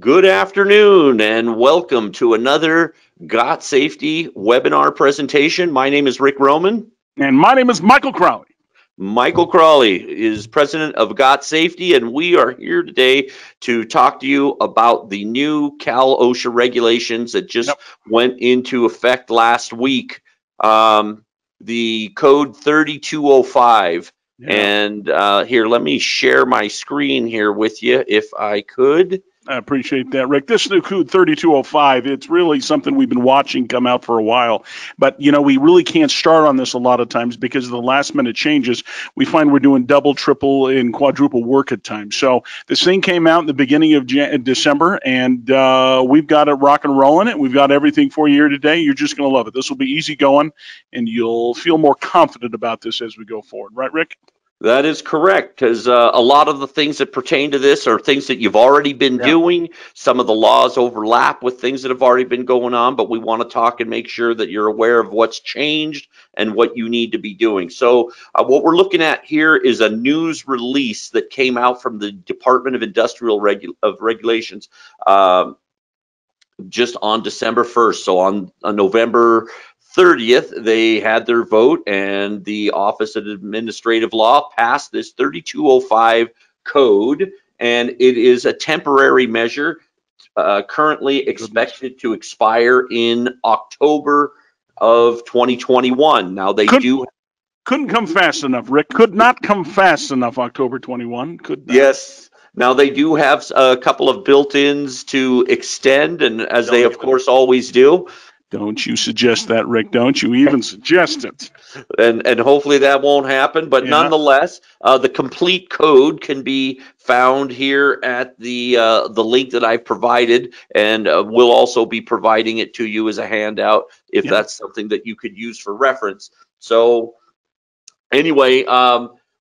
Good afternoon and welcome to another Got Safety webinar presentation. My name is Rick Roman. And my name is Michael Crowley. Michael Crowley is president of Got Safety, and we are here today to talk to you about the new Cal/OSHA regulations that just went into effect last week. The code 3205. Yeah. And here, let me share my screen here with you if I could. I appreciate that, Rick. This new code 3205, it's really something we've been watching come out for a while. But, you know, we really can't start on this a lot of times because of the last-minute changes. We find we're doing double, triple, and quadruple work at times. So this thing came out in the beginning of December, and we've got it rock and rolling it. We've got everything for you here today. You're just going to love it. This will be easy going, and you'll feel more confident about this as we go forward. Right, Rick? That is correct, because a lot of the things that pertain to this are things that you've already been doing. Some of the laws overlap with things that have already been going on, but we want to talk and make sure that you're aware of what's changed and what you need to be doing. So what we're looking at here is a news release that came out from the Department of Industrial Regulations just on December 1st. So on November 30th, they had their vote, and the Office of Administrative Law passed this 3205 code, and it is a temporary measure currently expected to expire in October of 2021. Now, they couldn't come fast enough, Rick. Could not come fast enough, October 21. Could not. Yes. Now, they do have a couple of built-ins to extend, and as they, of course, always do. Don't you suggest that, Rick? Don't you even suggest it? And hopefully that won't happen. But nonetheless, the complete code can be found here at the link that I've provided, and we'll also be providing it to you as a handout if that's something that you could use for reference. So anyway,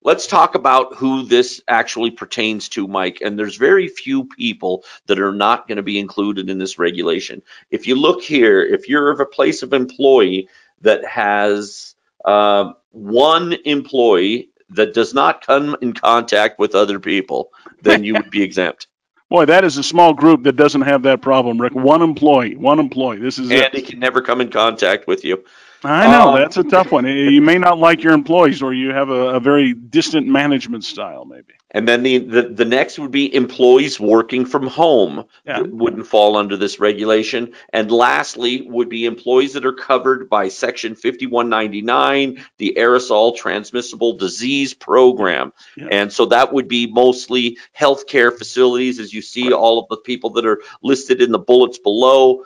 let's talk about who this actually pertains to, Mike. And there's very few people that are not going to be included in this regulation. If you look here, if you're of a place of employee that has one employee that does not come in contact with other people, then you would be exempt. Boy, that is a small group that doesn't have that problem, Rick. One employee. This is it. And he can never come in contact with you. I know, that's a tough one. You may not like your employees, or you have a very distant management style, maybe. And then the next would be employees working from home wouldn't fall under this regulation. And lastly would be employees that are covered by Section 5199, the Aerosol Transmissible Disease Program. Yeah. And so that would be mostly healthcare facilities, as you see all of the people that are listed in the bullets below.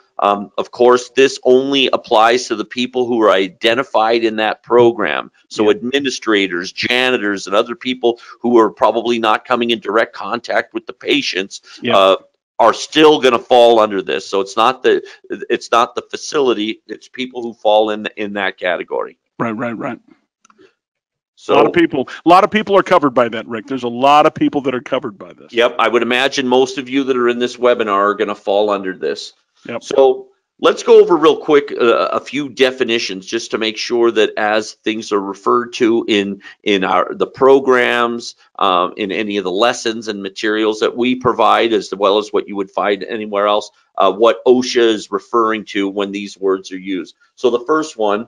Of course, this only applies to the people who are identified in that program. So administrators, janitors, and other people who are probably not coming in direct contact with the patients are still going to fall under this. So it's not the facility. It's people who fall in that category. Right. So, a lot of people are covered by that, Rick. There's a lot of people that are covered by this. Yep. I would imagine most of you that are in this webinar are going to fall under this. Yep. So let's go over real quick a few definitions just to make sure that as things are referred to in the programs, in any of the lessons and materials that we provide, as well as what you would find anywhere else, what OSHA is referring to when these words are used. So the first one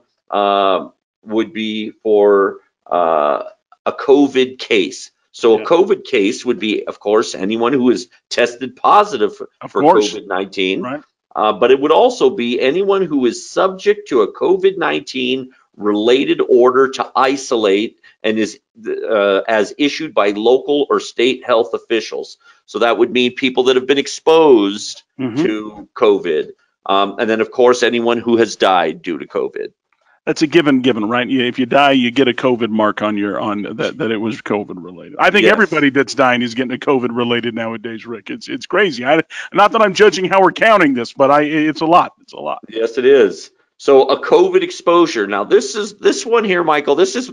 would be for a COVID case. So a COVID case would be, of course, anyone who is tested positive for COVID-19. Right. But it would also be anyone who is subject to a COVID-19 related order to isolate and is as issued by local or state health officials. So that would mean people that have been exposed to COVID. And then, of course, anyone who has died due to COVID. That's a given, right? If you die, you get a COVID mark on your that it was COVID related. I think everybody that's dying is getting a COVID related nowadays, Rick. It's crazy. Not that I'm judging how we're counting this, but it's a lot. It's a lot. Yes, it is. So a COVID exposure. Now this one here, Michael. This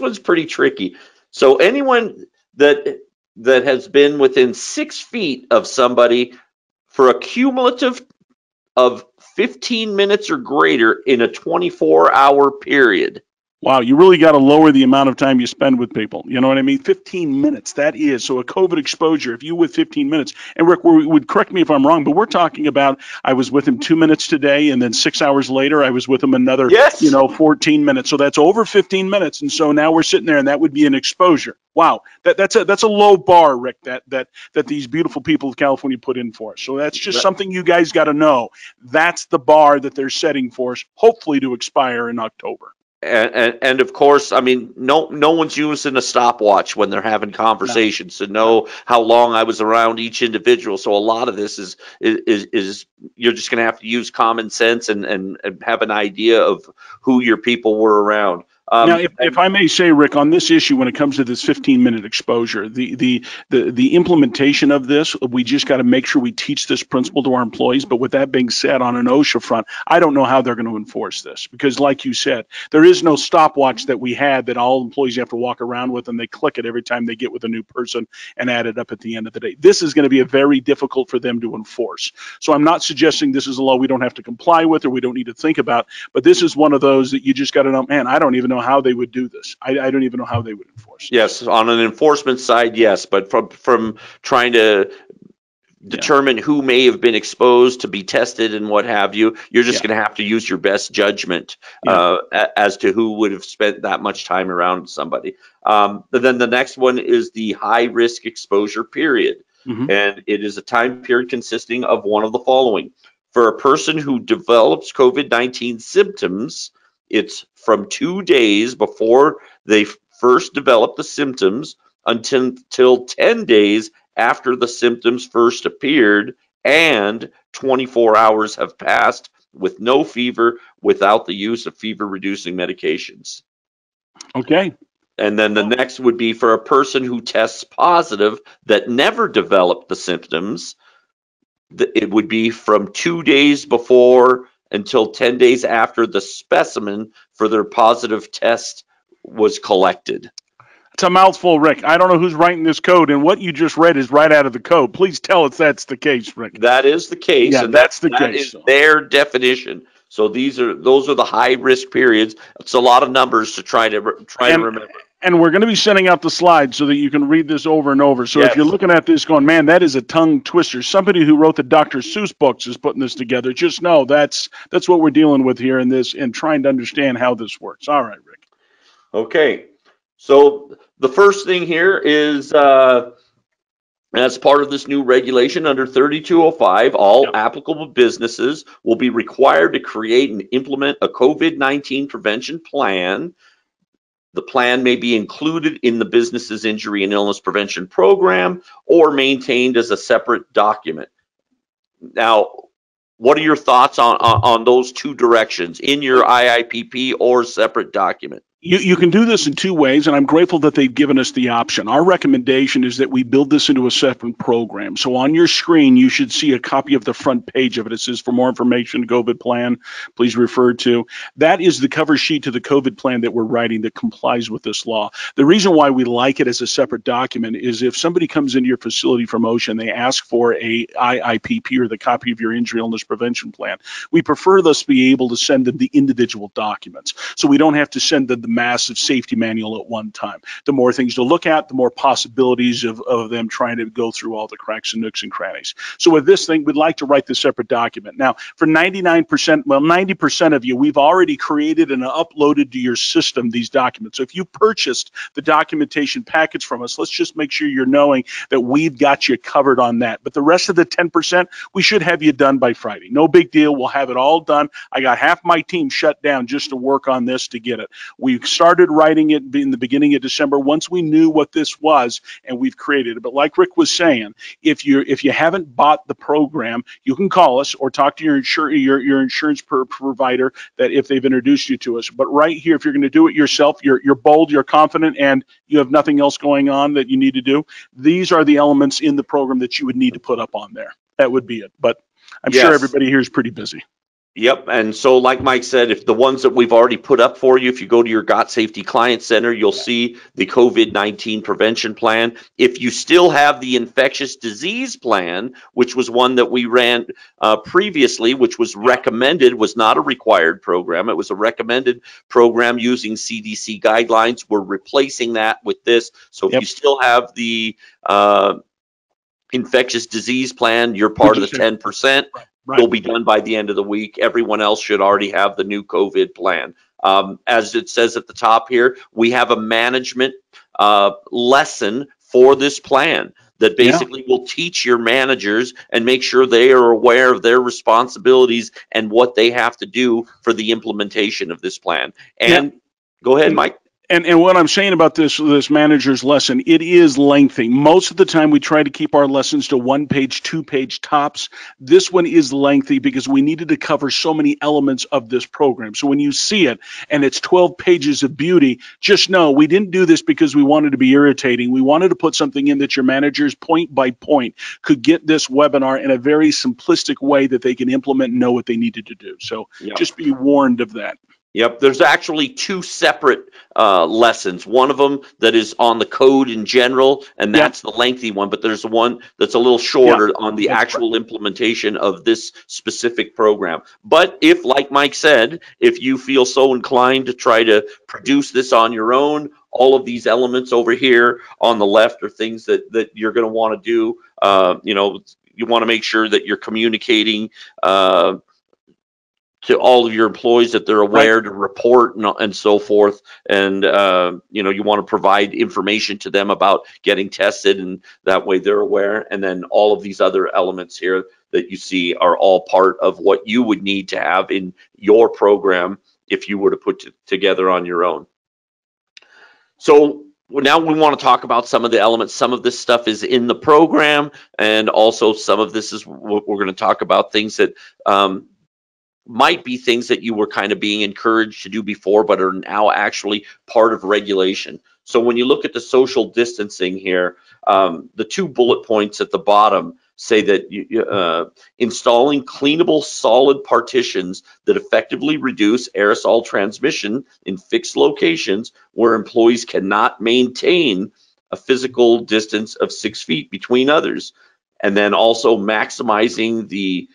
one's pretty tricky. So anyone that has been within 6 feet of somebody for a cumulative of 15 minutes or greater in a 24-hour period. Wow, you really got to lower the amount of time you spend with people. You know what I mean? 15 minutes, that is. So a COVID exposure, if you with 15 minutes, and Rick would correct me if I'm wrong, but we're talking about I was with him 2 minutes today, and then 6 hours later I was with him another, yes, 14 minutes. So that's over 15 minutes. And so now we're sitting there, and that would be an exposure. Wow, that's a low bar, Rick, that these beautiful people of California put in for us. So that's just something you guys got to know. That's the bar that they're setting for us, hopefully to expire in October. And of course, I mean, no one's using a stopwatch when they're having conversations to know how long I was around each individual. So a lot of this is you're just going to have to use common sense and have an idea of who your people were around. Now, if I may say, Rick, on this issue, when it comes to this 15-minute exposure, the implementation of this, we just got to make sure we teach this principle to our employees. But with that being said, on an OSHA front, I don't know how they're going to enforce this, because like you said, there is no stopwatch that we had that all employees have to walk around with, and they click it every time they get with a new person and add it up at the end of the day. This is going to be very difficult for them to enforce. So I'm not suggesting this is a law we don't have to comply with or we don't need to think about, but this is one of those that you just got to know, man, I don't even know how they would do this. I don't even know how they would enforce this. Yes, on an enforcement side, yes, but from trying to determine who may have been exposed to be tested and what have you, you're just going to have to use your best judgment as to who would have spent that much time around somebody. But then the next one is the high risk exposure period. Mm-hmm. And it is a time period consisting of one of the following. For a person who develops COVID-19 symptoms, it's from 2 days before they first develop the symptoms until 10 days after the symptoms first appeared, and 24 hours have passed with no fever without the use of fever-reducing medications. Okay. And then the next would be for a person who tests positive that never developed the symptoms. It would be from 2 days before until 10 days after the specimen for their positive test was collected. It's a mouthful, Rick. I don't know who's writing this code, and what you just read is right out of the code. Please tell us that's the case, Rick. That is the case. Yeah, and that is their definition. So those are the high risk periods. It's a lot of numbers to try to remember. And we're going to be sending out the slides so that you can read this over and over. So if you're looking at this going, man, that is a tongue twister, somebody who wrote the Dr. Seuss books is putting this together, just know that's what we're dealing with here in this, and trying to understand how this works. All right, Rick. Okay. So the first thing here is, as part of this new regulation under 3205, all applicable businesses will be required to create and implement a COVID-19 prevention plan. The plan may be included in the business's injury and illness prevention program or maintained as a separate document. Now, what are your thoughts on those two directions, in your IIPP or separate document? You can do this in two ways, and I'm grateful that they've given us the option. Our recommendation is that we build this into a separate program. So on your screen, you should see a copy of the front page of it. It says, for more information, COVID plan, please refer to. That is the cover sheet to the COVID plan that we're writing that complies with this law. The reason why we like it as a separate document is if somebody comes into your facility from OSHA and they ask for a IIPP or the copy of your injury illness prevention plan, we prefer thus be able to send them the individual documents. So we don't have to send them the massive safety manual at one time. The more things to look at, the more possibilities of them trying to go through all the cracks and nooks and crannies. So with this thing, we'd like to write this separate document. Now, for 90% of you, we've already created and uploaded to your system these documents. So if you purchased the documentation packets from us, let's just make sure you're knowing that we've got you covered on that. But the rest of the 10%, we should have you done by Friday. No big deal. We'll have it all done. I got half my team shut down just to work on this to get it. We started writing it in the beginning of December once we knew what this was, and we've created it. But like Rick was saying, if you haven't bought the program, you can call us or talk to your insurance provider that if they've introduced you to us. But right here, if you're going to do it yourself, you're bold, you're confident, and you have nothing else going on that you need to do, these are the elements in the program that you would need to put up on there. That would be it. But I'm sure everybody here is pretty busy. Yep. And so like Mike said, if the ones that we've already put up for you, if you go to your Got Safety Client Center, you'll see the COVID-19 prevention plan. If you still have the infectious disease plan, which was one that we ran previously, which was recommended, was not a required program. It was a recommended program using CDC guidelines. We're replacing that with this. So if you still have the infectious disease plan, you're part of the 10%. Right. Will be done by the end of the week. Everyone else should already have the new COVID plan. As it says at the top here, we have a management lesson for this plan that basically will teach your managers and make sure they are aware of their responsibilities and what they have to do for the implementation of this plan. And go ahead, Mike. And what I'm saying about this manager's lesson, it is lengthy. Most of the time we try to keep our lessons to one page, two page tops. This one is lengthy because we needed to cover so many elements of this program. So when you see it and it's 12 pages of beauty, just know we didn't do this because we wanted to be irritating. We wanted to put something in that your managers point by point could get this webinar in a very simplistic way that they can implement and know what they needed to do. So just be warned of that. Yep, there's actually two separate lessons. One of them that is on the code in general, and that's the lengthy one, but there's one that's a little shorter on the actual implementation of this specific program. But if, like Mike said, if you feel so inclined to try to produce this on your own, all of these elements over here on the left are things that you're going to want to do. You know, you want to make sure that you're communicating to all of your employees that they're aware to report and so forth. And, you know, you want to provide information to them about getting tested, and that way they're aware. And then all of these other elements here that you see are all part of what you would need to have in your program if you were to put it together on your own. So now we want to talk about some of the elements. Some of this stuff is in the program, and also some of this is what we're going to talk about, things that, might be things that you were kind of being encouraged to do before but are now actually part of regulation. So when you look at the social distancing here, the two bullet points at the bottom say that installing cleanable solid partitions that effectively reduce aerosol transmission in fixed locations where employees cannot maintain a physical distance of 6 feet between others, and then also maximizing the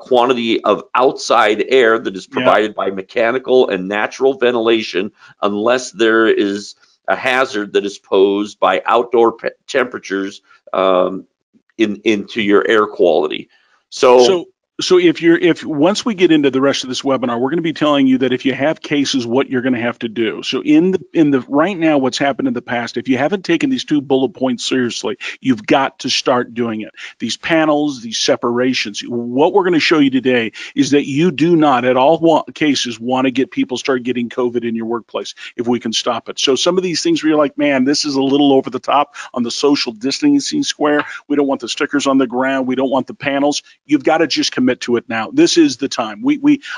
quantity of outside air that is provided by mechanical and natural ventilation unless there is a hazard that is posed by outdoor temperatures into your air quality. So if once we get into the rest of this webinar, we're going to be telling you that if you have cases, what you're going to have to do. So in the right now, what's happened in the past, if you haven't taken these two bullet points seriously, you've got to start doing it. These panels, these separations, what we're going to show you today is that you do not at all cases want to get people start getting COVID in your workplace if we can stop it. So some of these things where you're like, man, this is a little over the top on the social distancing square. We don't want the stickers on the ground. We don't want the panels. You've got to just commit to it now. This is the time.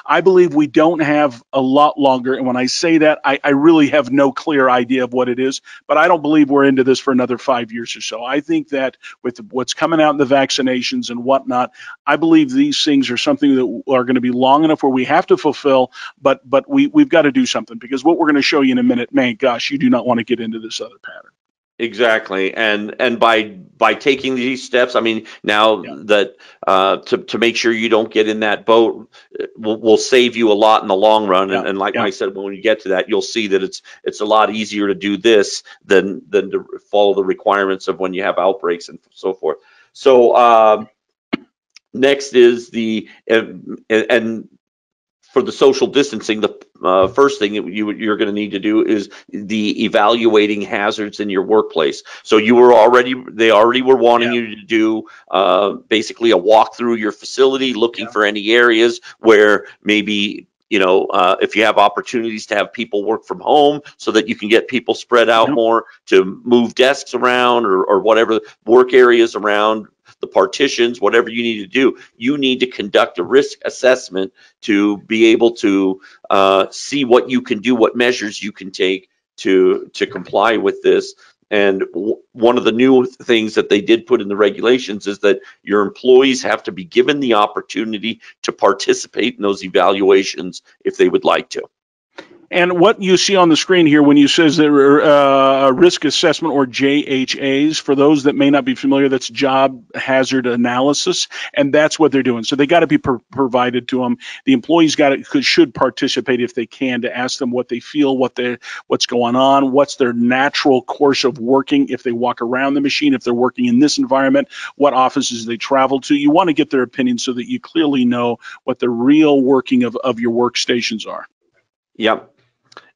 I believe we don't have a lot longer, and when I say that, I really have no clear idea of what it is, but I don't believe we're into this for another 5 years or so. I think that with what's coming out in the vaccinations and whatnot, I believe these things are something that are going to be long enough where we have to fulfill, but we've got to do something, because what we're going to show you in a minute, man, gosh, you do not want to get into this other pattern. Exactly, and by taking these steps, I mean, now that to make sure you don't get in that boat will save you a lot in the long run. And like Mike said, when you get to that, you'll see that it's a lot easier to do this than to follow the requirements of when you have outbreaks and so forth. So next is the for the social distancing, the first thing that you're going to need to do is the evaluating hazards in your workplace. So they already were wanting you to do basically a walk through your facility, looking for any areas where maybe, you know, if you have opportunities to have people work from home so that you can get people spread out more, to move desks around or whatever, work areas around the partitions, whatever you need to do. You need to conduct a risk assessment to be able to see what you can do, what measures you can take to comply with this. And one of the new things that they did put in the regulations is that your employees have to be given the opportunity to participate in those evaluations if they would like to. And what you see on the screen here when you says there are risk assessment or JHAs, for those that may not be familiar, that's job hazard analysis, and that's what they're doing. So they got to be provided to them. The employees should participate if they can, to ask them what they feel, what's going on, what's their natural course of working, if they walk around the machine, if they're working in this environment, what offices they travel to. You want to get their opinion so that you clearly know what the real working of your workstations are. Yep.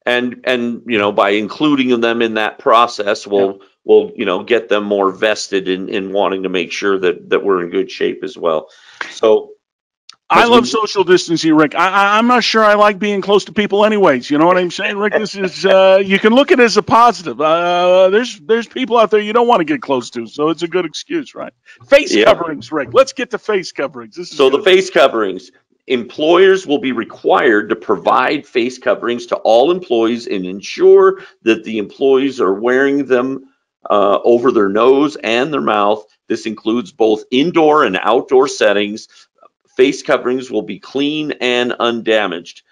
And you know, by including them in that process, we'll you know, get them more vested in wanting to make sure that we're in good shape as well. So I love social distancing, Rick. I'm not sure I like being close to people, anyways. You know what I'm saying, Rick? This is you can look at it as a positive. There's people out there you don't want to get close to, so it's a good excuse, right? Face coverings, Rick. Let's get to face coverings. The face coverings. Employers will be required to provide face coverings to all employees and ensure that the employees are wearing them over their nose and their mouth. This includes both indoor and outdoor settings. Face coverings will be clean and undamaged.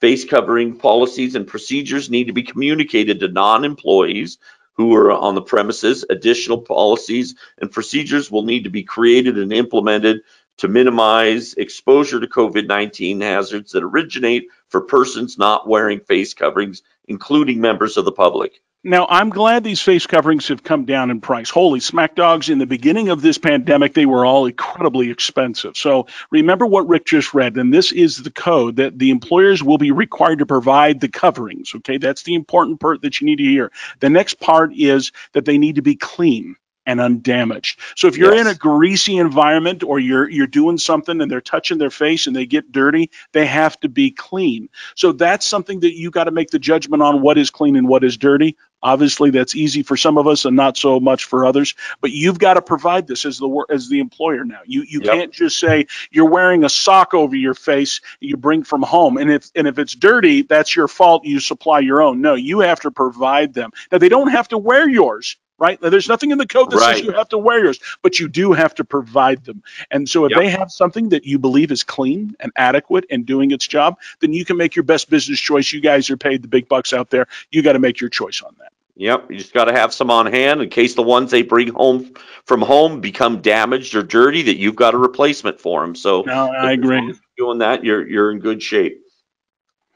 Face covering policies and procedures need to be communicated to non-employees who are on the premises. Additional policies and procedures will need to be created and implemented to minimize exposure to COVID-19 hazards that originate for persons not wearing face coverings, including members of the public. Now, I'm glad these face coverings have come down in price. Holy smack dogs, in the beginning of this pandemic, they were all incredibly expensive. So remember what Rick just read, and this is the code that the employers will be required to provide the coverings, okay? That's the important part that you need to hear. The next part is that they need to be clean and undamaged. So if you're in a greasy environment, or you're doing something and they're touching their face and they get dirty, they have to be clean. So that's something that you got to make the judgment on, what is clean and what is dirty. Obviously, that's easy for some of us and not so much for others, but you've got to provide this as the employer now. You can't just say you're wearing a sock over your face you bring from home, and if it's dirty, that's your fault, you supply your own. No, you have to provide them. Now, they don't have to wear yours. Right? There's nothing in the code that says you have to wear yours, but you do have to provide them. And so if they have something that you believe is clean and adequate and doing its job, then you can make your best business choice. You guys are paid the big bucks out there. You got to make your choice on that. Yep. You just got to have some on hand in case the ones they bring home from home become damaged or dirty, that you've got a replacement for them. So I agree. If you're doing that, you're in good shape.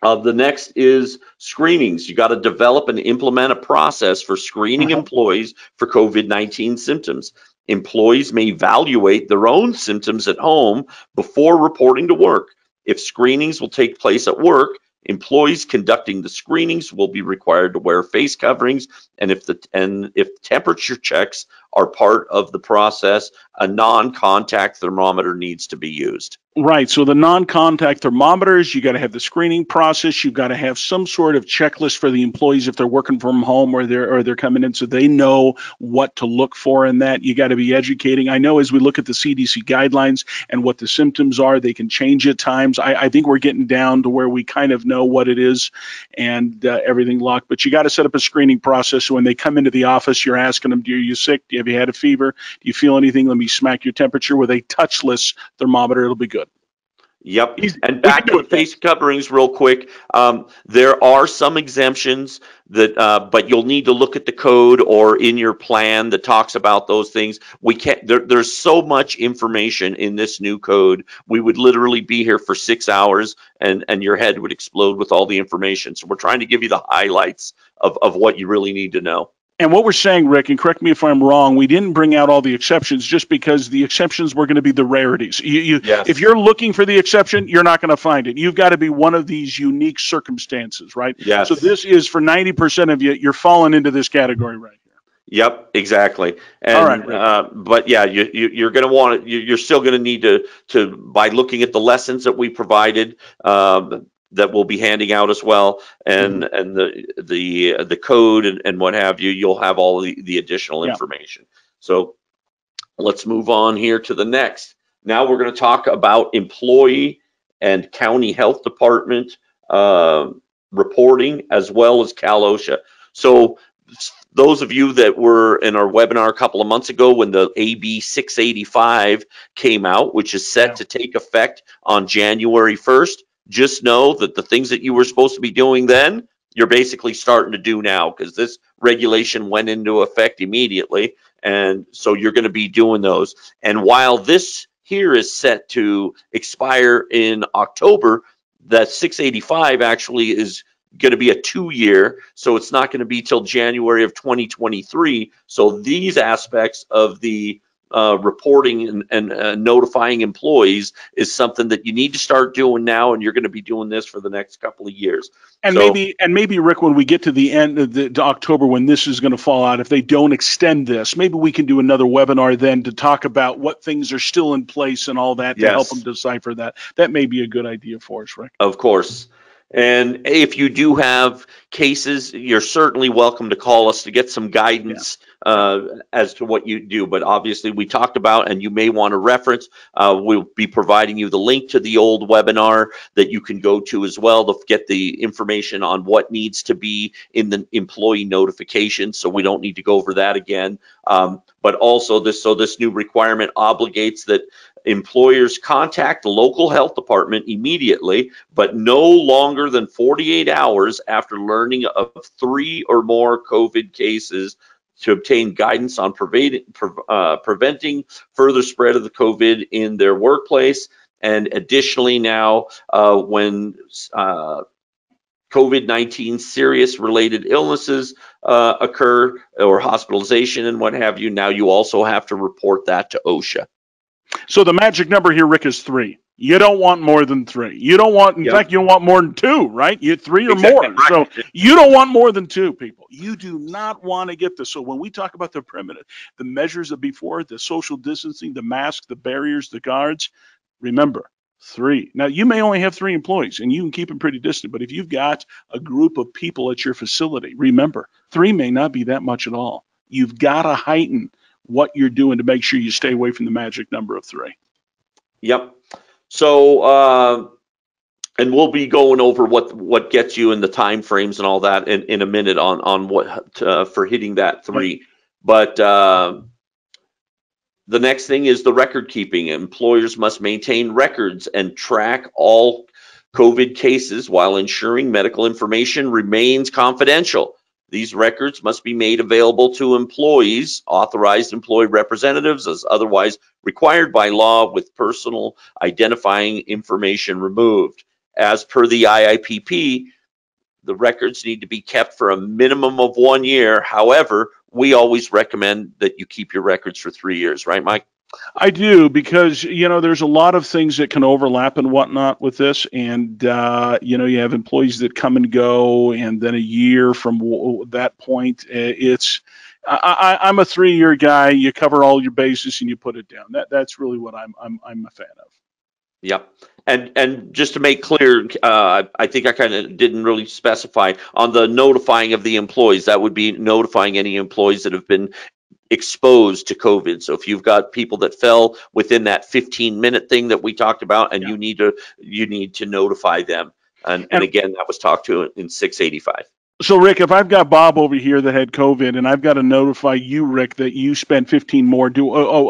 The next is screenings. You got to develop and implement a process for screening employees for COVID-19 symptoms. Employees may evaluate their own symptoms at home before reporting to work. If screenings will take place at work, employees conducting the screenings will be required to wear face coverings, and if temperature checks are part of the process, a non-contact thermometer needs to be used. Right, so the non-contact thermometers, you got to have the screening process, you've got to have some sort of checklist for the employees if they're working from home or they're coming in, so they know what to look for in that. You got to be educating. I know as we look at the CDC guidelines and what the symptoms are, they can change at times. I think we're getting down to where we kind of know what it is and everything locked, but you got to set up a screening process so when they come into the office, you're asking them, are you sick? Have you had a fever? Do you feel anything? Let me smack your temperature with a touchless thermometer. It'll be good. Yep. And back to face coverings real quick. There are some exemptions that, but you'll need to look at the code or in your plan that talks about those things. We can't, there's so much information in this new code. We would literally be here for 6 hours and your head would explode with all the information. So we're trying to give you the highlights of what you really need to know. And what we're saying, Rick, and correct me if I'm wrong, we didn't bring out all the exceptions just because the exceptions were going to be the rarities. If you're looking for the exception, you're not going to find it. You've got to be one of these unique circumstances, right? Yes. So this is for 90% of you, you're falling into this category right here. Yep, exactly. And, all right, Rick. But yeah, you're going to want to, you're still going to need to by looking at the lessons that we provided, that we'll be handing out as well, and the code and what have you, you'll have all the additional information. So let's move on here to the next. Now we're going to talk about employee and county health department reporting as well as Cal/OSHA. So those of you that were in our webinar a couple of months ago when the AB 685 came out, which is set to take effect on January 1st, just know that the things that you were supposed to be doing then, you're basically starting to do now, because this regulation went into effect immediately. And so you're going to be doing those. And while this here is set to expire in October, that 685 actually is going to be a 2-year, so it's not going to be till January of 2023. So these aspects of the reporting and notifying employees is something that you need to start doing now, and you're going to be doing this for the next couple of years. And so, maybe Rick, when we get to the end of the, October, when this is going to fall out, if they don't extend this, maybe we can do another webinar then to talk about what things are still in place and all that to help them decipher that. That may be a good idea for us, Rick. Of course. And if you do have cases, you're certainly welcome to call us to get some guidance as to what you do. But obviously we talked about, and you may want to reference, we'll be providing you the link to the old webinar that you can go to as well to get the information on what needs to be in the employee notification. So we don't need to go over that again. But also this, so this new requirement obligates that employers contact the local health department immediately, but no longer than 48 hours after learning of 3 or more COVID cases, to obtain guidance on preventing further spread of the COVID in their workplace. And additionally now, when COVID-19 serious related illnesses occur, or hospitalization and what have you, now you also have to report that to OSHA. So the magic number here, Rick, is 3. You don't want more than 3. You don't want, in fact, you don't want more than 2, right? You 3 or more. Right. So you don't want more than 2 people. You do not want to get this. So when we talk about the primitive, the measures of before, the social distancing, the mask, the barriers, the guards, remember, 3. Now, you may only have 3 employees, and you can keep them pretty distant, but if you've got a group of people at your facility, remember, 3 may not be that much at all. You've got to heighten what you're doing to make sure you stay away from the magic number of 3. Yep. So, and we'll be going over what gets you in the timeframes and all that in a minute on what for hitting that 3. But the next thing is the record keeping. Employers must maintain records and track all COVID cases while ensuring medical information remains confidential. These records must be made available to employees, authorized employee representatives, as otherwise required by law, with personal identifying information removed. As per the IIPP, the records need to be kept for a minimum of 1 year. However, we always recommend that you keep your records for 3 years, right, Mike? I do, because, you know, there's a lot of things that can overlap and whatnot with this. And, you know, you have employees that come and go, and then a year from that point, it's, I'm a 3-year guy. You cover all your bases and you put it down. That's really what I'm a fan of. Yep. And just to make clear, I think I kind of didn't really specify on the notifying of the employees. That would be notifying any employees that have been exposed to COVID. So if you've got people that fell within that 15-minute thing that we talked about, and you need to notify them. And again, that was talked to in 685. So Rick, if I've got Bob over here that had COVID, and I've got to notify you, Rick, that you spent 15 more.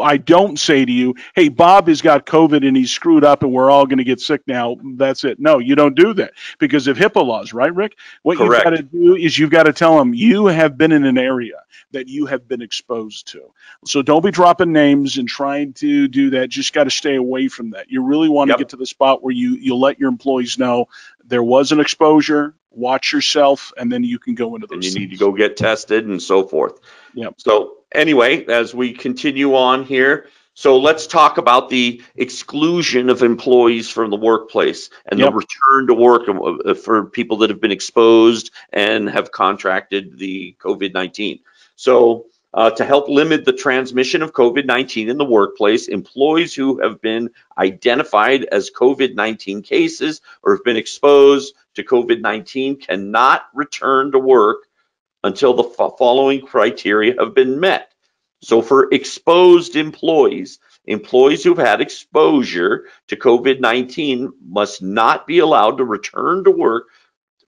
I don't say to you, hey, Bob has got COVID and he's screwed up and we're all going to get sick now. That's it. No, you don't do that because of HIPAA laws, right, Rick? What you've got to do is you've got to tell them you have been in an area that you have been exposed to. So don't be dropping names and trying to do that. Just got to stay away from that. You really want to get to the spot where you let your employees know there was an exposure. Watch yourself, and then you can go into those. And you need to go get tested and so forth. Yeah. So anyway, as we continue on here, so let's talk about the exclusion of employees from the workplace and the return to work for people that have been exposed and have contracted the COVID-19. So to help limit the transmission of COVID-19 in the workplace, employees who have been identified as COVID-19 cases or have been exposed to COVID-19 cannot return to work until the following criteria have been met. So for exposed employees, employees who've had exposure to COVID-19 must not be allowed to return to work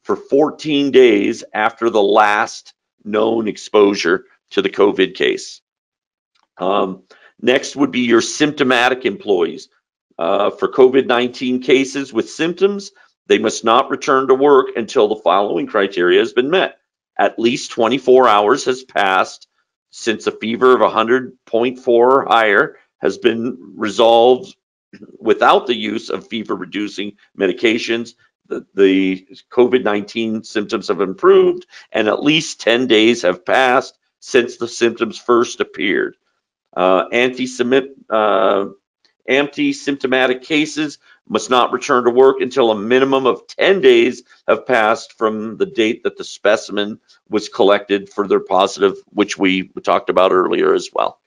for 14 days after the last known exposure to the COVID case. Next would be your symptomatic employees. For COVID-19 cases with symptoms, they must not return to work until the following criteria has been met. At least 24 hours has passed since a fever of 100.4 or higher has been resolved without the use of fever-reducing medications. The COVID-19 symptoms have improved, and at least 10 days have passed since the symptoms first appeared. Anti-symptomatic cases must not return to work until a minimum of 10 days have passed from the date that the specimen was collected for their positive, which we talked about earlier as well.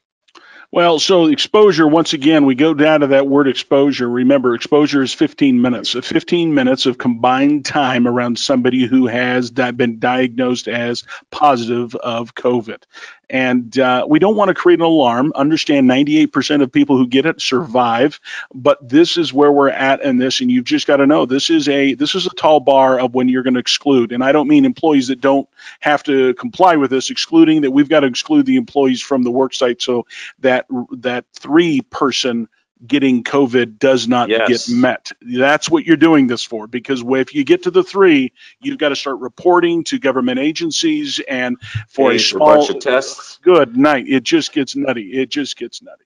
Well, so exposure, once again, we go down to that word exposure. Remember, exposure is 15 minutes. 15 minutes of combined time around somebody who has been diagnosed as positive of COVID. And we don't want to create an alarm. Understand 98% of people who get it survive, but this is where we're at in this, and you've just got to know this is a tall bar of when you're going to exclude. And I don't mean employees that don't have to comply with this, excluding that we've got to exclude the employees from the work site so that that three-person getting COVID does not get met. That's what you're doing this for, because if you get to the three, you've got to start reporting to government agencies, and for a small bunch of tests. Good night. It just gets nutty. It just gets nutty.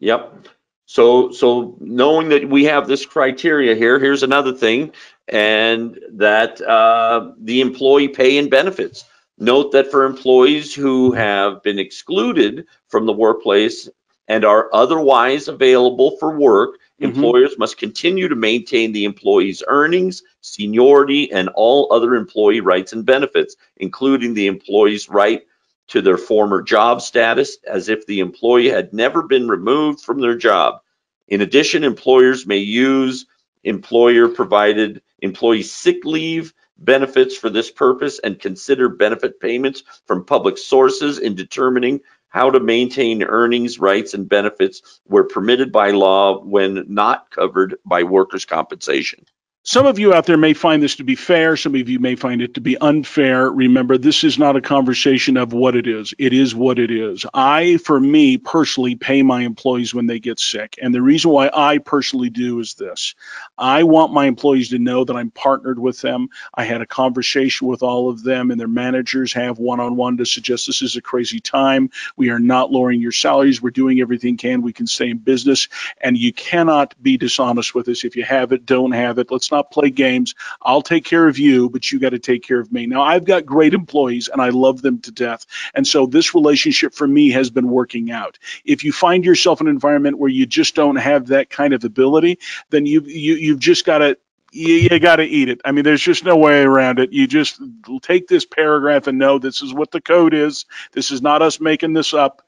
Yep. So knowing that we have this criteria here, here's another thing, and that the employee pay and benefits. Note that for employees who have been excluded from the workplace and are otherwise available for work, employers must continue to maintain the employee's earnings, seniority, and all other employee rights and benefits, including the employee's right to their former job status as if the employee had never been removed from their job. In addition, employers may use employer-provided employee sick leave benefits for this purpose and consider benefit payments from public sources in determining how to maintain earnings, rights, and benefits where permitted by law when not covered by workers' compensation. Some of you out there may find this to be fair. Some of you may find it to be unfair. Remember, this is not a conversation of what it is. It is what it is. I, for me, personally pay my employees when they get sick. And the reason why I personally do is this. I want my employees to know that I'm partnered with them. I had a conversation with all of them, and their managers have one-on-one to suggest this is a crazy time. We are not lowering your salaries. We're doing everything we can stay in business. And you cannot be dishonest with us. If you have it, don't have it. Let's not play games. I'll take care of you, but you got to take care of me. Now, I've got great employees, and I love them to death. And so this relationship for me has been working out. If you find yourself in an environment where you just don't have that kind of ability, then you've just got to eat it. I mean, there's just no way around it. You just take this paragraph and know this is what the code is. This is not us making this up.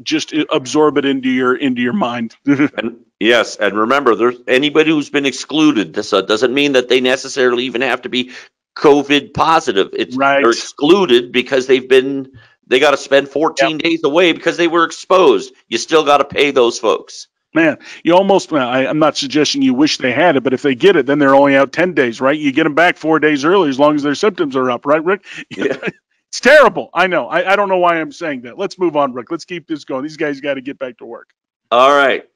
Just absorb it into your mind. And yes, and remember, there's anybody who's been excluded. This doesn't mean that they necessarily even have to be COVID positive. It's they're excluded because they got to spend 14 days away because they were exposed. You still got to pay those folks. Man, you almost, I'm not suggesting you wish they had it, but if they get it, then they're only out 10 days, right? You get them back 4 days early as long as their symptoms are up, right, Rick? Yeah. It's terrible. I know. I don't know why I'm saying that. Let's move on, Rick. Let's keep this going. These guys got to get back to work. All right.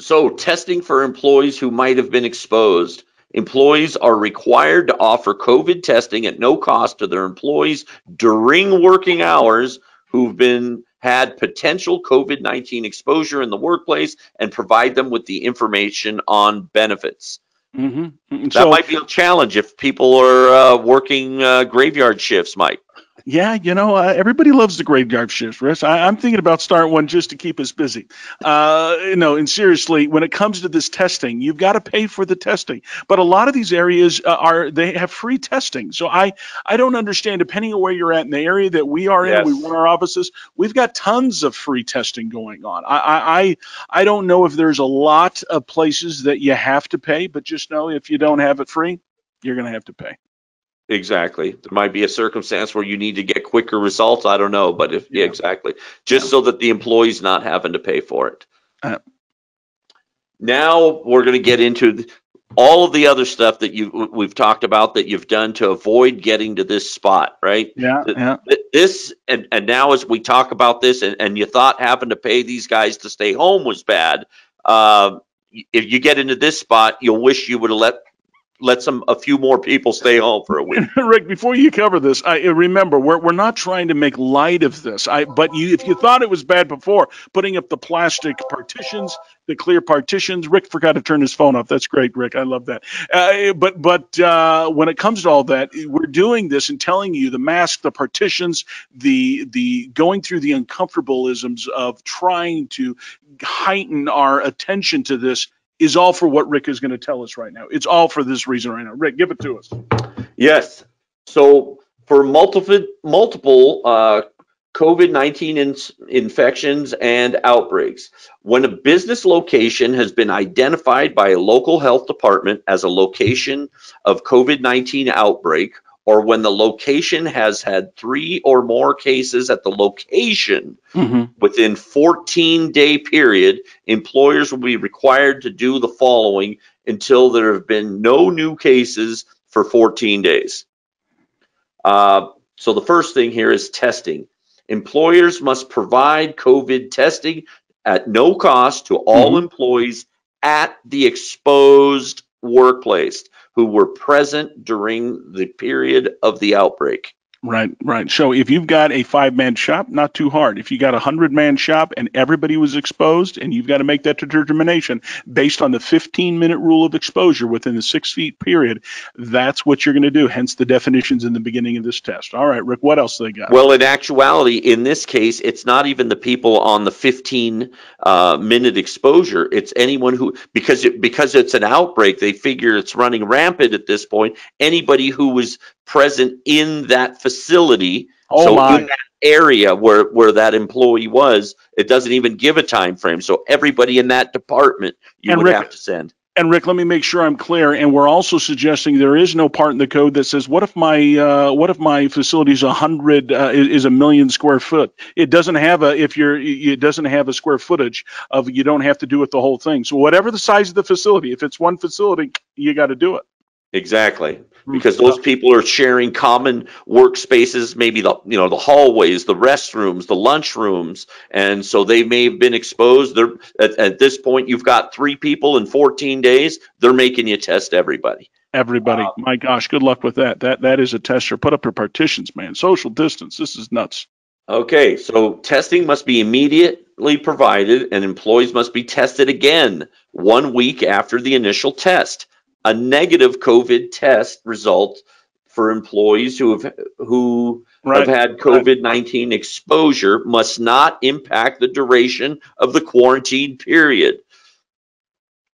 So, testing for employees who might have been exposed. Employees are required to offer COVID testing at no cost to their employees during working hours who've had potential COVID-19 exposure in the workplace and provide them with the information on benefits. That might be a challenge if people are working graveyard shifts, Mike. Yeah, you know, everybody loves the graveyard shifts, Rick. I'm thinking about starting one just to keep us busy. You know, and seriously, when it comes to this testing, you've got to pay for the testing. But a lot of these areas they have free testing. So I don't understand, depending on where you're at in the area that we are in, we run our offices, we've got tons of free testing going on. I don't know if there's a lot of places that you have to pay, but just know if you don't have it free, you're going to have to pay. Exactly. There might be a circumstance where you need to get quicker results. I don't know, but yeah, exactly. Just so that the employee's not having to pay for it. Now we're going to get into all of the other stuff that we've talked about that you've done to avoid getting to this spot, right? Yeah, This, and now as we talk about this, and you thought having to pay these guys to stay home was bad, if you get into this spot, you'll wish you would have let a few more people stay home for a week. Rick, before you cover this, remember, we're not trying to make light of this. If you thought it was bad before, putting up the plastic partitions, the clear partitions. Rick forgot to turn his phone off. That's great, Rick. I love that. But when it comes to all that, we're doing this and telling you the mask, the partitions, the going through the uncomfortableisms of trying to heighten our attention to this, is all for what Rick is going to tell us right now. It's all for this reason right now. Rick, give it to us. Yes. So for multiple COVID-19 infections and outbreaks, when a business location has been identified by a local health department as a location of COVID-19 outbreak, or when the location has had 3 or more cases at the location within 14-day period, employers will be required to do the following until there have been no new cases for 14 days. So the first thing here is testing. Employers must provide COVID testing at no cost to all employees at the exposed workplace who were present during the period of the outbreak. Right, right. So if you've got a 5-man shop, not too hard. If you got a 100-man shop and everybody was exposed, and you've got to make that determination based on the 15-minute rule of exposure within the 6 feet period, that's what you're going to do. Hence the definitions in the beginning of this test. All right, Rick, what else they got? Well, in actuality, in this case, it's not even the people on the 15-minute exposure. It's anyone who, because it's an outbreak, they figure it's running rampant at this point. Anybody who was present in that facility, in that area where that employee was, it doesn't even give a time frame. So everybody in that department you would have to send. And Rick, let me make sure I'm clear. And we're also suggesting there is no part in the code that says, what if my facility is 100 is a million square foot? It doesn't have a it doesn't have a square footage of. You don't have to do it the whole thing. So whatever the size of the facility, if it's one facility, you got to do it. Exactly, because those people are sharing common workspaces, maybe the hallways, the restrooms, the lunchrooms, and so they may have been exposed. They're at this point, you've got 3 people in 14 days. They're making you test everybody. My gosh, good luck with that. That is a tester. Put up your partitions, man. Social distance. This is nuts. Okay, so testing must be immediately provided, and employees must be tested again 1 week after the initial test. A negative COVID test result for employees who have had COVID-19 exposure must not impact the duration of the quarantine period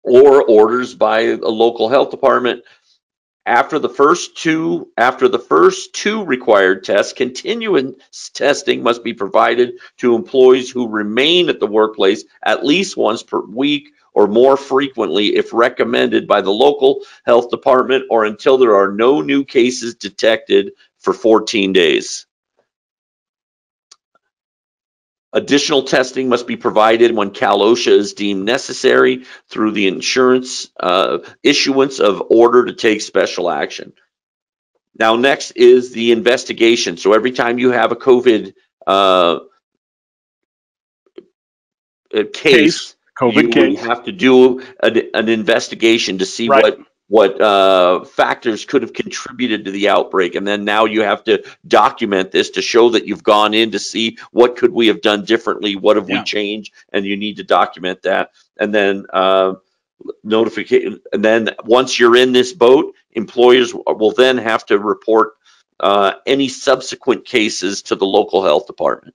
or orders by a local health department. After the first two required tests, continuous testing must be provided to employees who remain at the workplace at least once per week or more frequently if recommended by the local health department, or until there are no new cases detected for 14 days. Additional testing must be provided when Cal/OSHA is deemed necessary through the insurance issuance of order to take special action. Now, next is the investigation. So every time you have a COVID case, you have to do an investigation to see what factors could have contributed to the outbreak, and then now you have to document this to show that you've gone in to see what could we have done differently, what have we changed, and you need to document that. And then notification. And then once you're in this boat, employers will then have to report any subsequent cases to the local health department.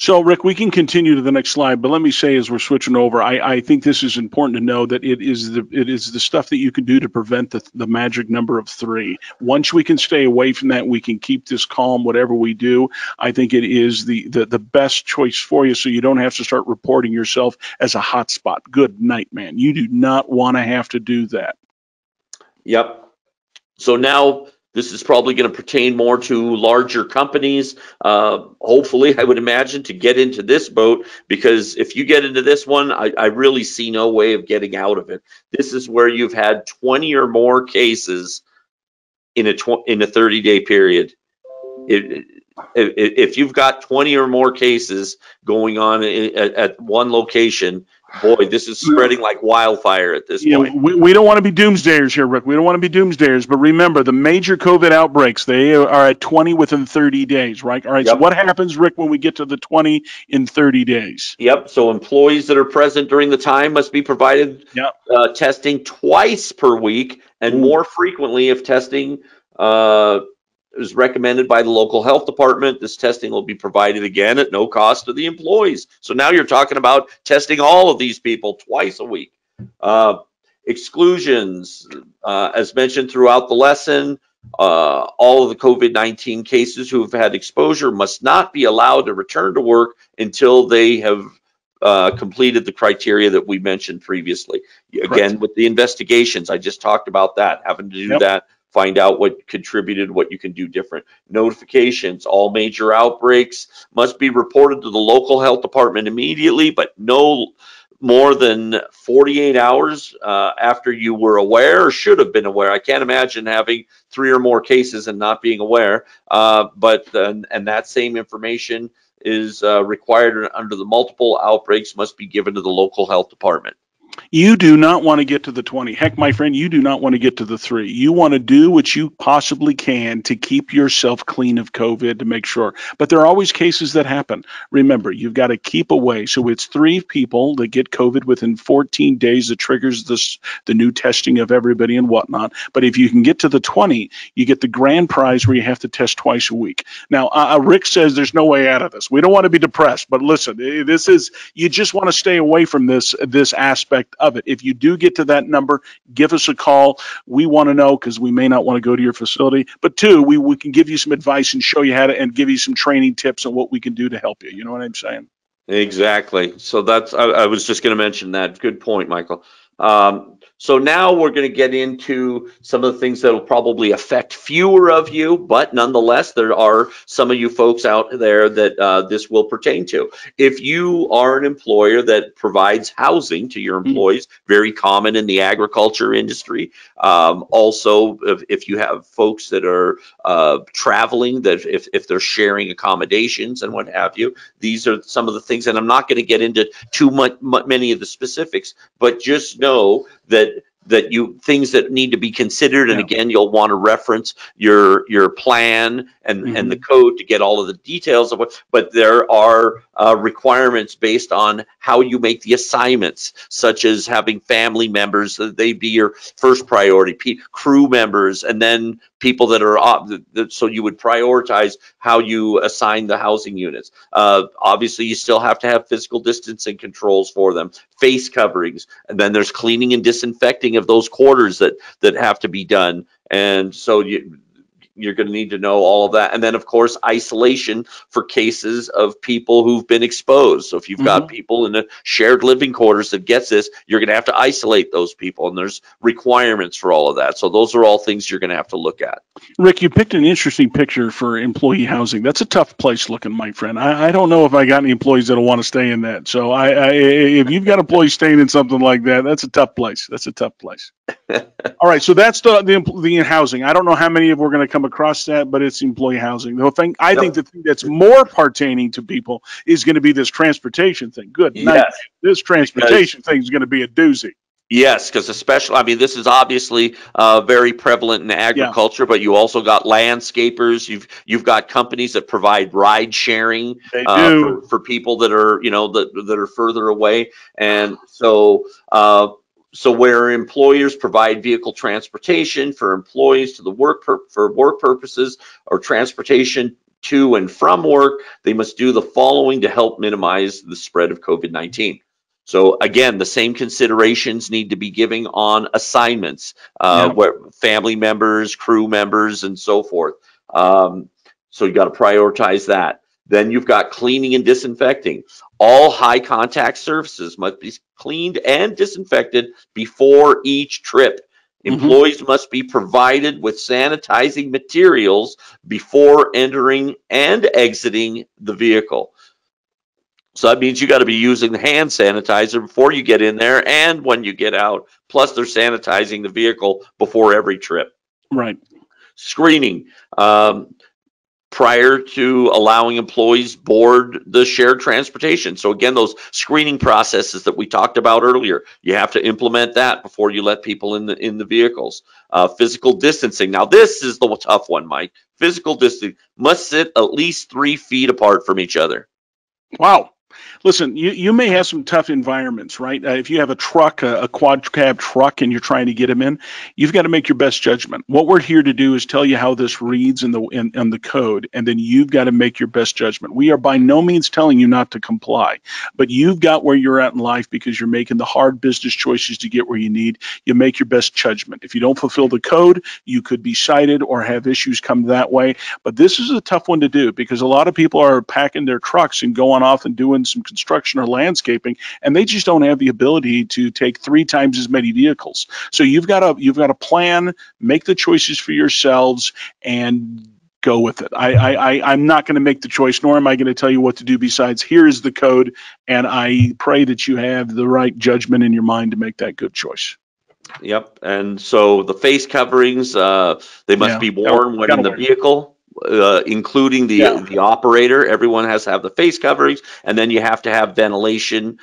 So, Rick, we can continue to the next slide, but let me say as we're switching over, I think this is important to know that it is the stuff that you can do to prevent the magic number of 3. Once we can stay away from that, we can keep this calm, whatever we do. I think it is the best choice for you, so you don't have to start reporting yourself as a hot spot. Good night, man. You do not want to have to do that. Yep. So now This is probably going to pertain more to larger companies, hopefully, I would imagine, to get into this boat, because if you get into this one, I really see no way of getting out of it. This is where you've had 20 or more cases in a 30-day period. If you've got 20 or more cases going on at one location, boy, this is spreading like wildfire at this point. We don't want to be doomsdayers here, Rick. We don't want to be doomsdayers, but remember, the major COVID outbreaks, they are at 20 within 30 days, right? All right, yep. So what happens, Rick, when we get to the 20 in 30 days? Yep, so employees that are present during the time must be provided testing twice per week and more frequently if testing is recommended by the local health department. This testing will be provided again at no cost to the employees. So now you're talking about testing all of these people twice a week. Exclusions, as mentioned throughout the lesson, all of the COVID-19 cases who have had exposure must not be allowed to return to work until they have completed the criteria that we mentioned previously. Again, with the investigations, I just talked about that, having to do that. Find out what contributed, what you can do different. Notifications, all major outbreaks must be reported to the local health department immediately, but no more than 48 hours after you were aware or should have been aware. I can't imagine having 3 or more cases and not being aware, and that same information is required under the multiple outbreaks must be given to the local health department. You do not want to get to the 20. Heck, my friend, you do not want to get to the 3. You want to do what you possibly can to keep yourself clean of COVID to make sure. But there are always cases that happen. Remember, you've got to keep away. So it's 3 people that get COVID within 14 days that triggers this, the new testing of everybody and whatnot. But if you can get to the 20, you get the grand prize where you have to test twice a week. Now, Rick says there's no way out of this. We don't want to be depressed, but listen, this is, you just want to stay away from this aspect of it. If you do get to that number, give us a call. We want to know, because we may not want to go to your facility, but 2, we can give you some advice and show you how to, and give you some training tips on what we can do to help you. You know what I'm saying? Exactly. So that's, I was just going to mention that. Good point, Michael. So now we're going to get into some of the things that will probably affect fewer of you, but nonetheless, there are some of you folks out there that this will pertain to. If you are an employer that provides housing to your employees, very common in the agriculture industry. Also, if you have folks that are traveling, that if they're sharing accommodations and what have you, these are some of the things, and I'm not going to get into too many of the specifics, but just know that things that need to be considered, and again, you'll want to reference your plan and the code to get all of the details of what. But there are requirements based on how you make the assignments, such as having family members that they be your first priority, crew members, and then people that are so you would prioritize how you assign the housing units. Obviously, you still have to have physical distancing controls for them, face coverings, and then there's cleaning and disinfecting of those quarters that have to be done. And so you're going to need to know all of that. And then, of course, isolation for cases of people who've been exposed. So if you've got people in a shared living quarters that gets this, you're going to have to isolate those people. And there's requirements for all of that. So those are all things you're going to have to look at. Rick, you picked an interesting picture for employee housing. That's a tough place looking, my friend. I don't know if I got any employees that'll want to stay in that. So if you've got employees staying in something like that, that's a tough place. That's a tough place. All right. So that's the housing. I don't know how many of we're going to come across that, but it's employee housing. The whole thing. I think the thing that's more pertaining to people is going to be this transportation thing. Good night. This transportation thing is going to be a doozy. Yes, because especially, I mean, this is obviously very prevalent in agriculture, but you also got landscapers. You've got companies that provide ride sharing for people that are that are further away, and so. So where employers provide vehicle transportation for employees to the work for work purposes or transportation to and from work, they must do the following to help minimize the spread of COVID-19. So again, the same considerations need to be given on assignments, where family members, crew members, and so forth. So you got to prioritize that. Then you've got cleaning and disinfecting. All high contact surfaces must be cleaned and disinfected before each trip. Employees must be provided with sanitizing materials before entering and exiting the vehicle. So that means you got to be using the hand sanitizer before you get in there and when you get out. Plus, they're sanitizing the vehicle before every trip. Right. Screening. Prior to allowing employees board the shared transportation. So again, those screening processes that we talked about earlier, you have to implement that before you let people in the vehicles. Physical distancing. Now this is the tough one, Mike. Physical distancing. Must sit at least 3 feet apart from each other. Wow. Listen, you may have some tough environments, right? If you have a truck, a quad cab truck, and you're trying to get them in, you've got to make your best judgment. What we're here to do is tell you how this reads in the code, and then you've got to make your best judgment. We are by no means telling you not to comply, but you've got where you're at in life because you're making the hard business choices to get where you need. You make your best judgment. If you don't fulfill the code, you could be cited or have issues come that way. But this is a tough one to do because a lot of people are packing their trucks and going off and doing some construction or landscaping, and they just don't have the ability to take 3 times as many vehicles. So you've got to plan, make the choices for yourselves, and go with it. I'm not going to make the choice, nor am I going to tell you what to do besides here is the code, and I pray that you have the right judgment in your mind to make that good choice. Yep. And so the face coverings, they must be worn when in the vehicle. Including the operator. Everyone has to have the face coverings, and then you have to have ventilation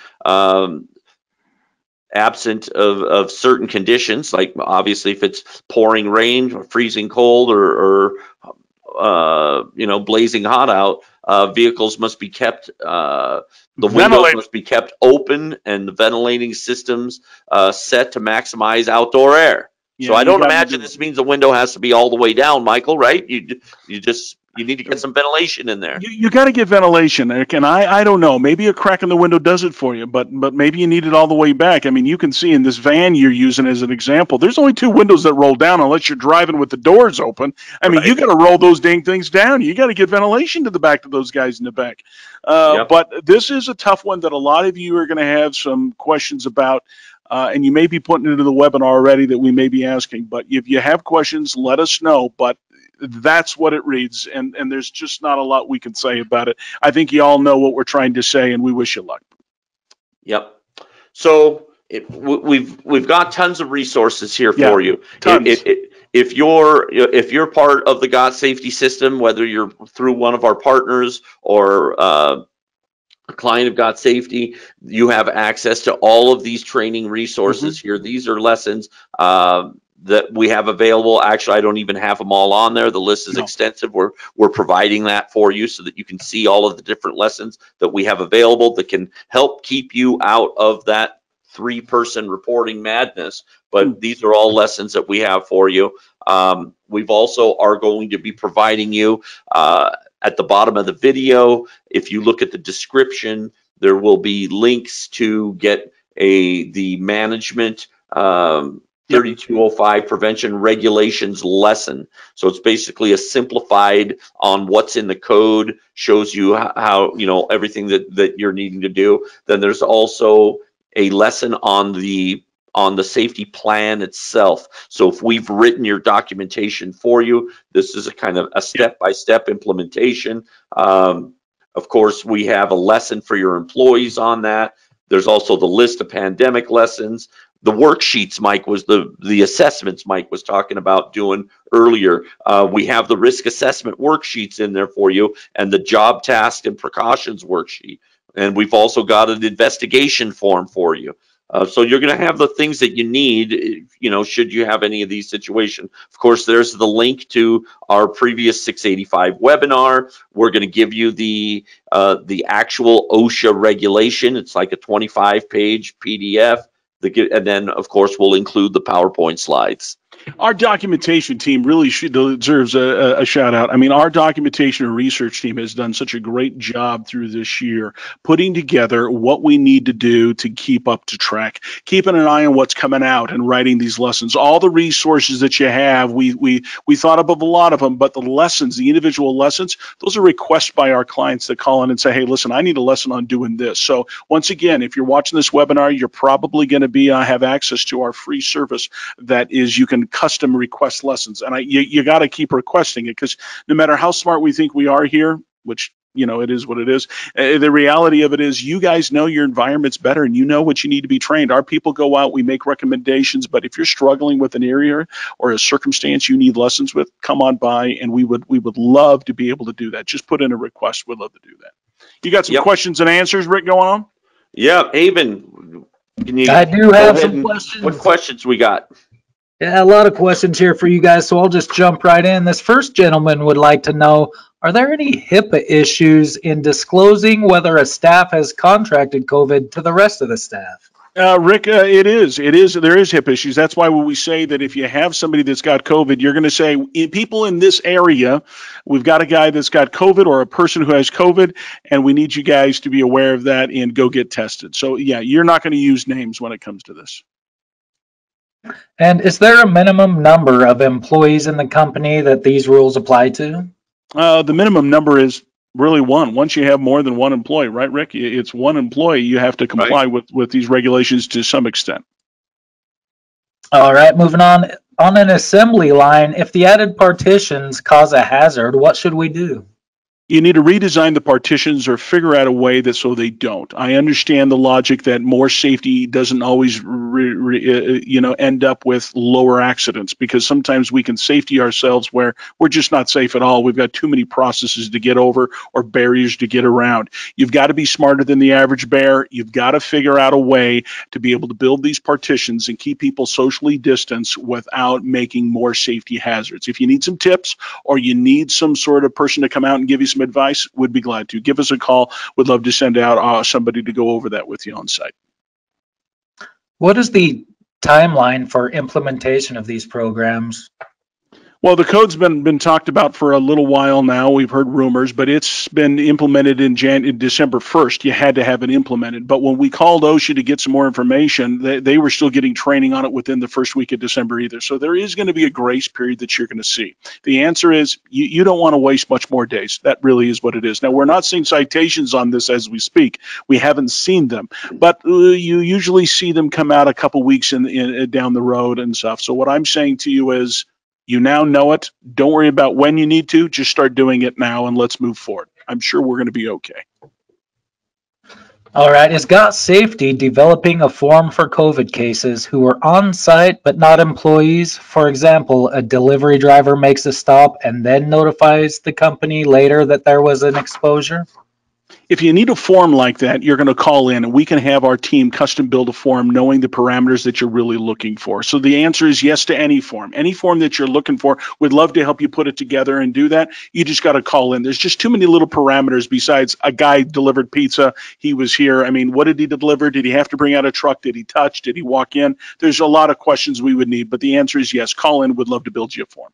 absent of certain conditions, like obviously if it's pouring rain or freezing cold or you know, blazing hot out, vehicles must be kept, the windows must be kept open, and the ventilating systems set to maximize outdoor air. Yeah, so I don't imagine this means the window has to be all the way down, Michael, right? You need to get some ventilation in there. You got to get ventilation, Eric, and I don't know. Maybe a crack in the window does it for you, but maybe you need it all the way back. I mean, you can see in this van you're using as an example, there's only 2 windows that roll down unless you're driving with the doors open. I mean, you got to roll those dang things down. You got to get ventilation to the back of those guys in the back. But this is a tough one that a lot of you are going to have some questions about. And you may be putting into the webinar already that we may be asking. But if you have questions, let us know. But that's what it reads, and there's just not a lot we can say about it. I think you all know what we're trying to say, and we wish you luck. Yep. So we've got tons of resources here for you. Tons. If you're part of the Got Safety system, whether you're through one of our partners or a client of Got Safety, you have access to all of these training resources here. These are lessons that we have available. Actually, I don't even have them all on there. The list is extensive. We're providing that for you so that you can see all of the different lessons that we have available that can help keep you out of that 3-person reporting madness. But these are all lessons that we have for you. We've also are going to be providing you at the bottom of the video, if you look at the description, there will be links to get the management 3205 prevention regulations lesson. So it's basically a simplified on what's in the code, shows you how you know everything that you're needing to do. Then there's also a lesson on the safety plan itself. So if we've written your documentation for you, this is a kind of a step-by-step implementation. Of course, we have a lesson for your employees on that. There's also the list of pandemic lessons. The worksheets, Mike, was the assessments Mike was talking about doing earlier. We have the risk assessment worksheets in there for you and the job task and precautions worksheet. And we've also got an investigation form for you. So you're going to have the things that you need, you know, should you have any of these situations. Of course, there's the link to our previous 685 webinar. We're going to give you the actual OSHA regulation. It's like a 25-page PDF. And then, of course, we'll include the PowerPoint slides. Our documentation team really deserves a shout out. I mean, our documentation and research team has done such a great job through this year, putting together what we need to do to keep up to track, keeping an eye on what's coming out and writing these lessons. All the resources that you have, we thought up of a lot of them, but the lessons, the individual lessons, those are requests by our clients that call in and say, hey, listen, I need a lesson on doing this. So once again, if you're watching this webinar, you're probably going to be have access to our free service that is, you can custom request lessons, and you got to keep requesting it, because no matter how smart we think we are here, which, you know, it is what it is, the reality of it is you guys know your environments better and you know what you need to be trained. Our people go out, we make recommendations, but if you're struggling with an area or a circumstance you need lessons with, come on by, and we would love to be able to do that. Just put in a request. We'd love to do that. You got some questions and answers, Rick, going on? Yeah, Aben, can you? I do have some questions. What questions we got? Yeah, a lot of questions here for you guys, so I'll just jump right in. This first gentleman would like to know, are there any HIPAA issues in disclosing whether a staff has contracted COVID to the rest of the staff? Rick, it is. There is HIPAA issues. That's why when we say that if you have somebody that's got COVID, you're going to say, people in this area, we've got a guy that's got COVID or a person who has COVID, and we need you guys to be aware of that and go get tested. So, yeah, you're not going to use names when it comes to this. And is there a minimum number of employees in the company that these rules apply to? The minimum number is really one. Once you have more than one employee, right, Rick? It's one employee. You have to comply with these regulations to some extent. All right, moving on. On an assembly line, if the added partitions cause a hazard, what should we do? You need to redesign the partitions or figure out a way that so they don't. I understand the logic that more safety doesn't always end up with lower accidents, because sometimes we can safety ourselves where we're just not safe at all. We've got too many processes to get over or barriers to get around. You've got to be smarter than the average bear. You've got to figure out a way to be able to build these partitions and keep people socially distanced without making more safety hazards. If you need some tips or you need some sort of person to come out and give you some advice, would be glad to. Give us a call. Would love to send out somebody to go over that with you on site. What is the timeline for implementation of these programs? Well, the code's been talked about for a little while now. We've heard rumors, but it's been implemented in December 1st. You had to have it implemented. But when we called OSHA to get some more information, they were still getting training on it within the first week of December either. So there is going to be a grace period that you're going to see. The answer is you don't want to waste much more days. That really is what it is. Now, we're not seeing citations on this as we speak. We haven't seen them. But you usually see them come out a couple weeks down the road and stuff. So what I'm saying to you is, you now know it. Don't worry about when you need to. Just start doing it now, and let's move forward. I'm sure we're going to be okay. All right. Is Got Safety developing a form for COVID cases who are on site but not employees? For example, a delivery driver makes a stop and then notifies the company later that there was an exposure? If you need a form like that, you're going to call in, and we can have our team custom build a form knowing the parameters that you're really looking for. So the answer is yes to any form. Any form that you're looking for, we'd love to help you put it together and do that. You just got to call in. There's just too many little parameters besides a guy delivered pizza. He was here. I mean, what did he deliver? Did he have to bring out a truck? Did he touch? Did he walk in? There's a lot of questions we would need, but the answer is yes. Call in. We'd love to build you a form.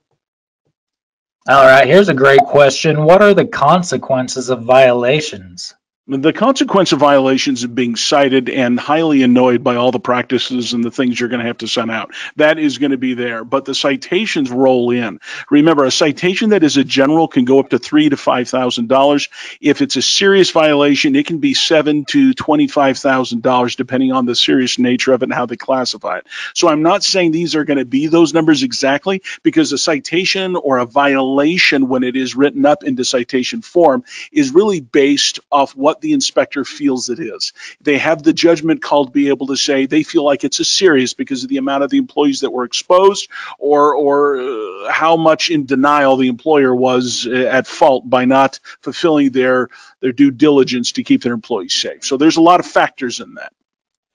All right, here's a great question. What are the consequences of violations? The consequence of violations of being cited and highly annoyed by all the practices and the things you're going to have to send out. That is going to be there, but the citations roll in. Remember, a citation that is a general can go up to $3,000 to $5,000. If it's a serious violation, it can be $7,000 to $25,000, depending on the serious nature of it and how they classify it. So I'm not saying these are going to be those numbers exactly, because a citation or a violation, when it is written up into citation form, is really based off what the inspector feels it is. They have the judgment call to be able to say they feel like it's a serious because of the amount of the employees that were exposed or how much in denial the employer was at fault by not fulfilling their due diligence to keep their employees safe. So there's a lot of factors in that.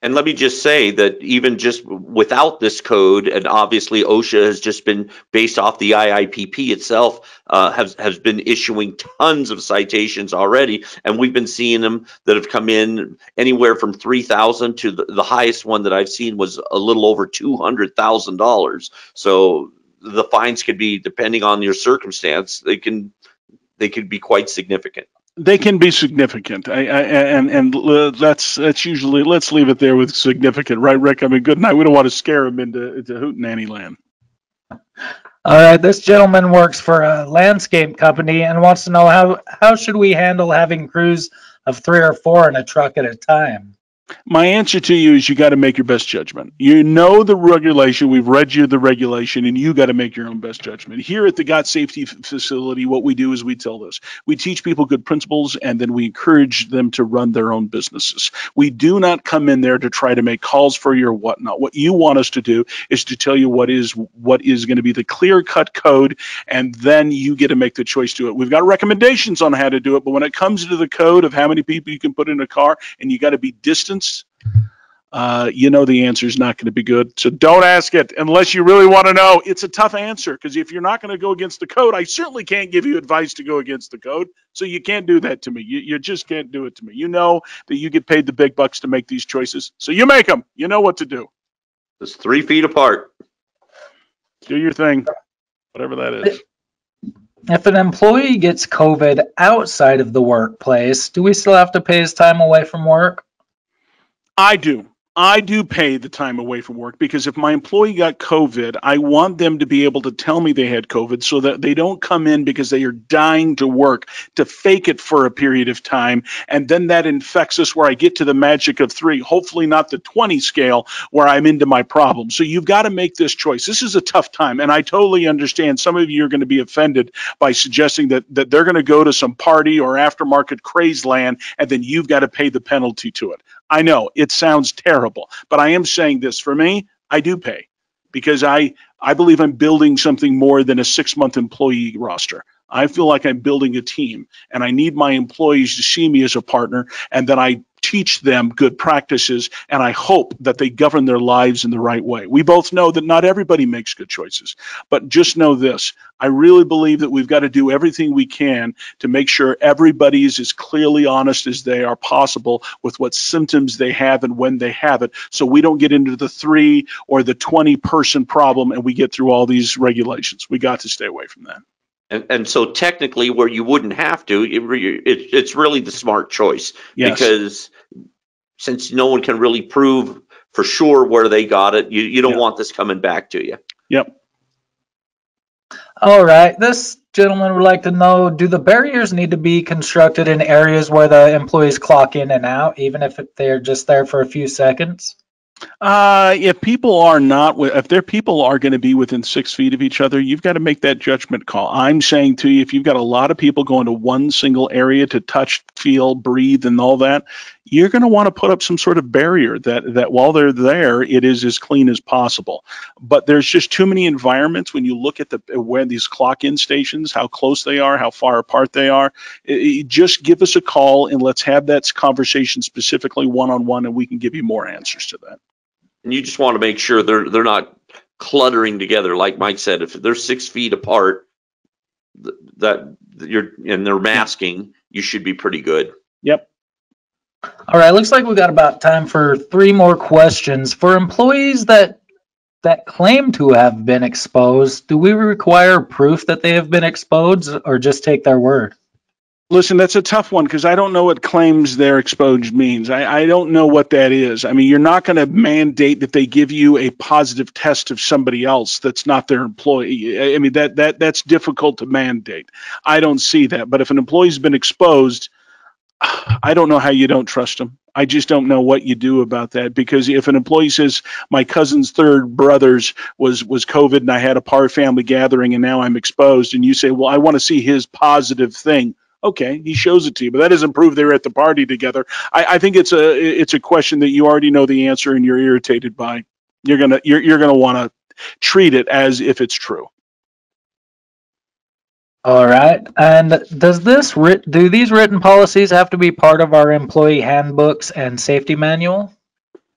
And let me just say that even just without this code, and obviously OSHA has just been based off the IIPP itself, has been issuing tons of citations already. And we've been seeing them that have come in anywhere from 3,000 to the highest one that I've seen was a little over $200,000. So the fines could be, depending on your circumstance, they could be quite significant. They can be significant, and that's usually, let's leave it there with significant, right, Rick? I mean, good night. We don't want to scare him into hootenanny land. All right, this gentleman works for a landscape company and wants to know how should we handle having crews of 3 or 4 in a truck at a time? My answer to you is you got to make your best judgment. You know the regulation. We've read you the regulation, and you got to make your own best judgment. Here at the Got Safety facility, what we do is we tell this. We teach people good principles, and then we encourage them to run their own businesses. We do not come in there to try to make calls for you or whatnot. What you want us to do is to tell you what is going to be the clear-cut code, and then you get to make the choice to it. We've got recommendations on how to do it, but when it comes to the code of how many people you can put in a car, and you got to be distant, you know the answer is not going to be good. So don't ask it unless you really want to know. It's a tough answer, because if you're not going to go against the code, I certainly can't give you advice to go against the code. So you can't do that to me. You just can't do it to me. You know that you get paid the big bucks to make these choices, so you make them. You know what to do. It's 3 feet apart. Do your thing, whatever that is. If an employee gets COVID outside of the workplace, do we still have to pay his time away from work? I do. I do pay the time away from work, because if my employee got COVID, I want them to be able to tell me they had COVID, so that they don't come in because they are dying to work to fake it for a period of time. And then that infects us, where I get to the magic of 3, hopefully not the 20 scale, where I'm into my problem. So you've got to make this choice. This is a tough time. And I totally understand some of you are going to be offended by suggesting that they're going to go to some party or aftermarket craze land, and then you've got to pay the penalty to it. I know it sounds terrible, but I am saying this. For me, I do pay, because I believe I'm building something more than a 6-month employee roster. I feel like I'm building a team, and I need my employees to see me as a partner, and that I teach them good practices, and I hope that they govern their lives in the right way. We both know that not everybody makes good choices, but just know this. I really believe that we've got to do everything we can to make sure everybody is as clearly honest as they are possible with what symptoms they have and when they have it, so we don't get into the 3 or the 20-person problem and we get through all these regulations. We got to stay away from that. And so technically, where you wouldn't have to, it's really the smart choice. Yes. Because since no one can really prove for sure where they got it, you don't want this coming back to you. Yep. All right. This gentleman would like to know, do the barriers need to be constructed in areas where the employees clock in and out, even if they're just there for a few seconds? If their people are going to be within 6 feet of each other, you've got to make that judgment call. I'm saying to you, if you've got a lot of people going to one single area to touch, feel, breathe, and all that, you're going to want to put up some sort of barrier that while they're there, it is as clean as possible. But there's just too many environments when you look at where these clock-in stations, how close they are, how far apart they are. Just give us a call and let's have that conversation specifically one-on-one, and we can give you more answers to that. And you just want to make sure they're not cluttering together. Like Mike said, if they're 6 feet apart, they're masking, you should be pretty good. Yep. All right, looks like we've got about time for 3 more questions. For employees that claim to have been exposed, do we require proof that they have been exposed, or just take their word? Listen, that's a tough one, because I don't know what claims they're exposed means. I don't know what that is. I mean, you're not going to mandate that they give you a positive test of somebody else that's not their employee. I mean, that's difficult to mandate. I don't see that. But if an employee's been exposed, I don't know how you don't trust them. I just don't know what you do about that, because if an employee says my cousin's third brother's was COVID and I had a family gathering and now I'm exposed, and you say, well, I want to see his positive thing. Okay, he shows it to you, but that doesn't prove they were at the party together. I think it's a question that you already know the answer and you're irritated by. You're gonna want to treat it as if it's true. All right, and do these written policies have to be part of our employee handbooks and safety manual?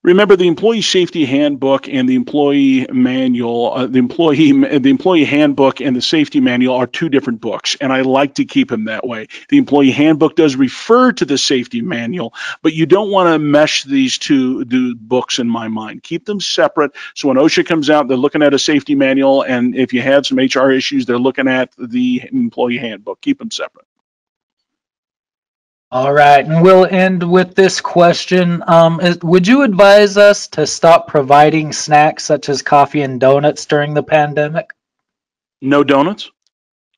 Remember, the Employee Safety Handbook and the Employee Manual, the Employee Handbook and the Safety Manual are two different books, and I like to keep them that way. The Employee Handbook does refer to the Safety Manual, but you don't want to mesh these two books in my mind. Keep them separate, so when OSHA comes out, they're looking at a Safety Manual, and if you have some HR issues, they're looking at the Employee Handbook. Keep them separate. All right, and we'll end with this question. Would you advise us to stop providing snacks such as coffee and donuts during the pandemic? No donuts?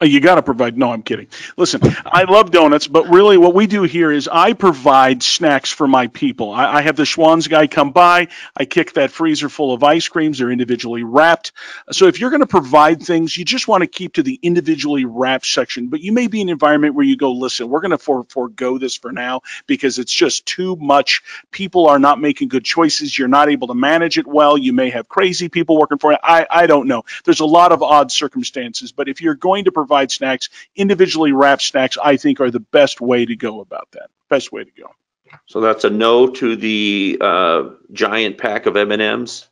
You got to provide, no, I'm kidding. Listen, I love donuts, but really what we do here is I provide snacks for my people. I have the Schwann's guy come by. I kick that freezer full of ice creams. They're individually wrapped. So if you're going to provide things, you just want to keep to the individually wrapped section. But you may be in an environment where you go, listen, we're going to forego this for now because it's just too much. People are not making good choices. You're not able to manage it well. You may have crazy people working for you. I don't know. There's a lot of odd circumstances, but if you're going to provide snacks, individually wrapped snacks, I think are the best way to go about that. Best way to go. So that's a no to the giant pack of M&Ms?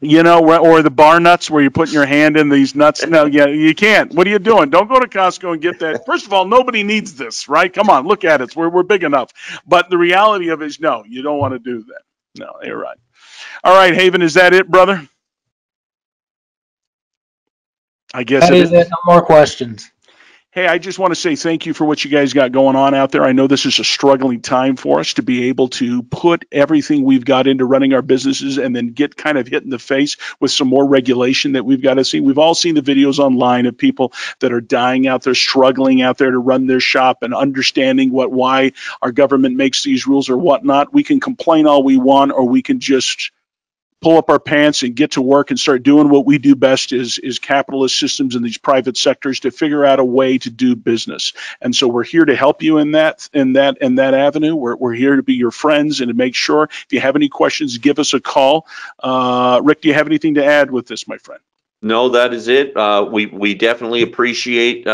You know, or the bar nuts where you're putting your hand in these nuts. No, yeah, you can't. What are you doing? Don't go to Costco and get that. First of all, nobody needs this, right? Come on, look at it. We're big enough. But the reality of it is, no, you don't want to do that. No, you're right. All right, Haven, is that it, brother? I guess that is it. No more questions. Hey, I just want to say thank you for what you guys got going on out there. I know this is a struggling time for us to be able to put everything we've got into running our businesses and then get kind of hit in the face with some more regulation that we've got to see. We've all seen the videos online of people that are dying out there, struggling out there to run their shop and understanding why our government makes these rules or whatnot. We can complain all we want, or we can just pull up our pants and get to work and start doing what we do best is capitalist systems in these private sectors to figure out a way to do business. And so we're here to help you in that avenue. We're here to be your friends and to make sure. If you have any questions, give us a call. Rick, do you have anything to add with this, my friend? No, that is it. We definitely appreciate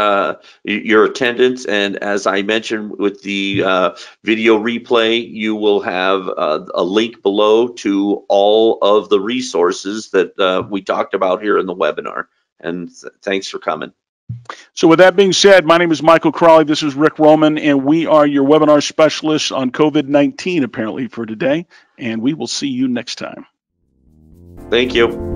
your attendance. And as I mentioned with the video replay, you will have a link below to all of the resources that we talked about here in the webinar. And thanks for coming. So with that being said, my name is Michael Crowley. This is Rick Roman, and we are your webinar specialists on COVID-19 apparently for today. And we will see you next time. Thank you.